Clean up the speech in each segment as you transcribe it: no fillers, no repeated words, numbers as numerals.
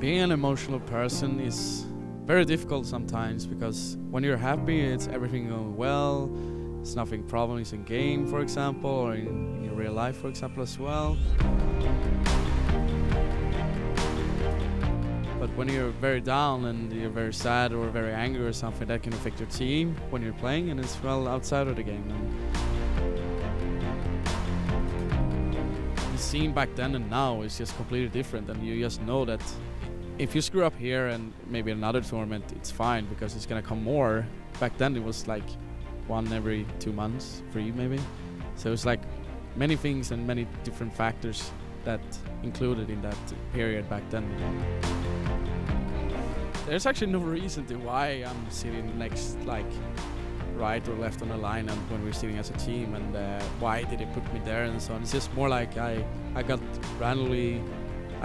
Being an emotional person is very difficult sometimes, because when you're happy, it's everything going well, it's nothing problems in game, for example, or in real life, for example, as well. But when you're very down and you're very sad or very angry or something, that can affect your team when you're playing and as well outside of the game. The scene back then and now is just completely different, and you just know that if you screw up here and maybe another tournament, it's fine because it's gonna come more. Back then it was like one every 2 months, three maybe. So it's like many things and many different factors that included in that period back then. There's actually no reason to why I'm sitting next, like right or left on the line, and when we're sitting as a team, and why did it put me there and so on. It's just more like I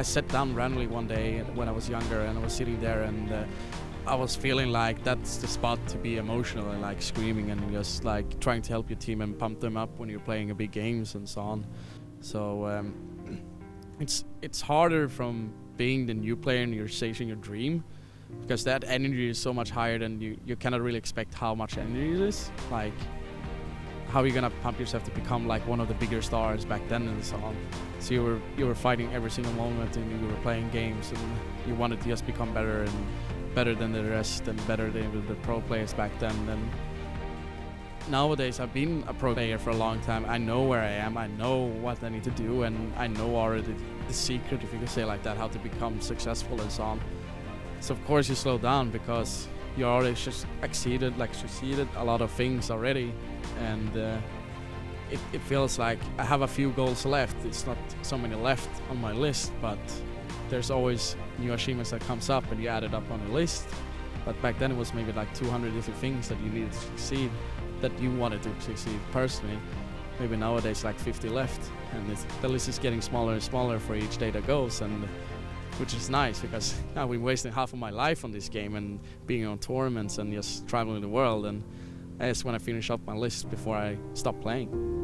sat down randomly one day when I was younger, and I was sitting there, and I was feeling like that's the spot to be emotional and like screaming and just like trying to help your team and pump them up when you're playing big games and so on. So it's harder from being the new player and you're chasing your dream, because that energy is so much higher than you cannot really expect how much energy it is. Like, how are you gonna pump yourself to become like one of the bigger stars back then and so on? So you were fighting every single moment, and you were playing games, and you wanted to just become better and better than the rest and better than the pro players back then. And nowadays, I've been a pro player for a long time. I know where I am. I know what I need to do, and I know already the secret, if you can say like that, how to become successful and so on. So of course you slow down because you already just succeeded a lot of things already, and it feels like I have a few goals left. It's not so many left on my list, but there's always new achievements that comes up and you add it up on the list. But back then it was maybe like 200 different things that you needed to succeed, that you wanted to succeed personally. Maybe nowadays like 50 left, and the list is getting smaller and smaller for each day that goes, and which is nice, because I've been wasting half of my life on this game and being on tournaments and just traveling the world, and that's when I finish up my list before I stop playing.